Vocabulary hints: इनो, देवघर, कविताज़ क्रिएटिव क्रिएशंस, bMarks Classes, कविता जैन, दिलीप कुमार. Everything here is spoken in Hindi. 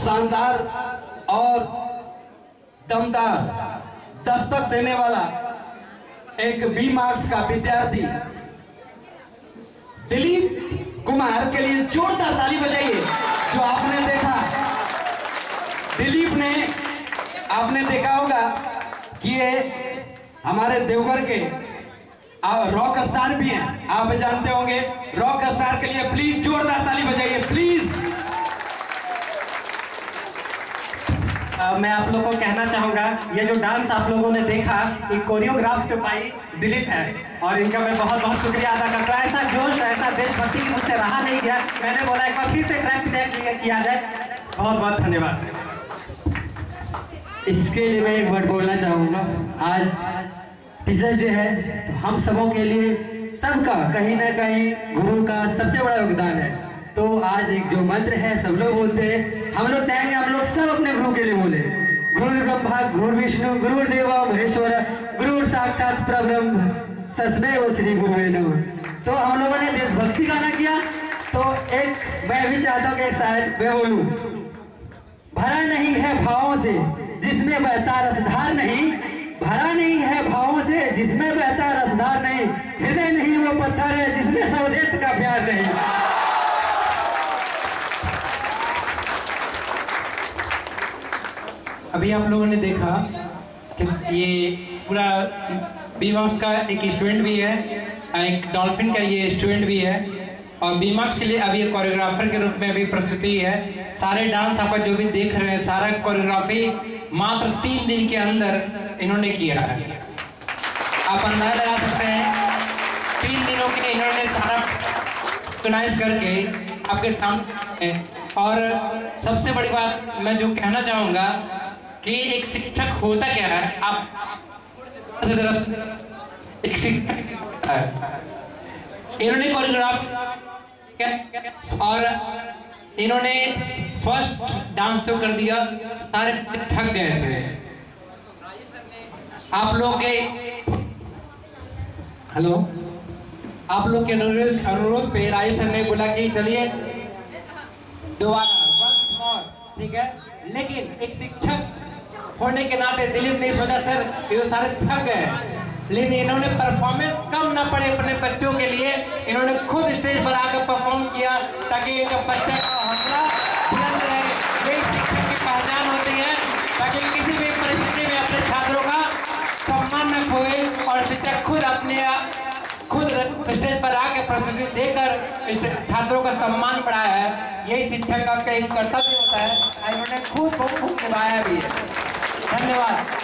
शानदार और दमदार दस्तक देने वाला एक bMarks का विद्यार्थी दिलीप कुमार के लिए जोरदार ताली बजाइए। जो आपने देखा, दिलीप ने, आपने देखा होगा कि ये हमारे देवघर के रॉक स्टार भी हैं, आप जानते होंगे। रॉक स्टार के लिए प्लीज जोरदार ताली बजाइए प्लीज। मैं आप लोगों को कहना चाहूंगा, ये जो डांस आप लोगों ने देखा, ये कोरियोग्राफ्ड बाई दिलीप है और इनका मैं बहुत बहुत शुक्रिया अदा करता हूँ। ऐसा जोश, ऐसा देशभक्ति की मुझसे रहा नहीं गया। मैंने बोला एक बार फिर से ट्रैक किया जाए। बहुत बहुत धन्यवाद। इसके लिए मैं एक वर्ड बोलना चाहूंगा, आज टीचर्स डे है तो हम सबों के लिए, सबका कहीं ना कहीं गुरु का सबसे बड़ा योगदान है। तो आज एक जो मंत्र है सब लोग बोलते हैं, हम लोग चाहेंगे हम लोग सब अपने गुरु के लिए बोले। गुरु ब्रह्मा गुरु विष्णु गुरु देवा महेश्वर गुरु साक्षात परब्रह्म तस्मेव श्री गुरुवे नमः। तो हम लोगों ने देशभक्ति गाना किया, तो एक मैं भी चाहता हूँ एक शायद मैं बोलूँ। भरा नहीं है भावों से जिसमें बहता रसधार नहीं, भरा नहीं है भावों से जिसमें बहता रसधार नहीं, हृदय नहीं वो पत्थर है जिसमें स्वदेश का प्यार नहीं। अभी आप लोगों ने देखा कि ये पूरा bMarks का एक स्टूडेंट भी है, एक डॉल्फिन का ये स्टूडेंट भी है और bMarks के लिए अभी ये कोरियोग्राफर के रूप में अभी प्रस्तुति है। सारे डांस आप जो भी देख रहे हैं, सारा कोरियोग्राफी मात्र 3 दिन के अंदर इन्होंने किया है। आप अंदाजा लगा सकते हैं 3 दिनों के लिए इन्होंने सारा ऑर्गेनाइज करके आपके सामने। और सबसे बड़ी बात मैं जो कहना चाहूँगा कि एक शिक्षक होता क्या है, आप एक शिक्षक है। इन्होंने कोरियोग्राफ और इन्होंने फर्स्ट डांस तो कर दिया, सारे थक गए थे। आप लोग के हेलो, आप लोग के अनुरोध पे राजीव सर ने बोला कि चलिए दोबारा वंस मोर, ठीक है। लेकिन एक शिक्षक होने के नाते दिलीप ने सोचा सर ये सारे थक गए, लेकिन इन्होंने परफॉर्मेंस कम ना पड़े अपने बच्चों के लिए। इन्होंने खुद स्टेज पर आकर परफॉर्म किया ताकि इनका बच्चा का हौसला बुलंद रहे। यही शिक्षक की पहचान होती है, ताकि किसी भी परिस्थिति में अपने छात्रों का सम्मान न खोए और शिक्षक खुद अपने स्टेज पर आकर प्रस्तुति देकर इस छात्रों का सम्मान बढ़ाया है। यही शिक्षक का कर्तव्य होता है, इन्होंने खुद बहुत खूब निभाया भी है। धन्यवाद।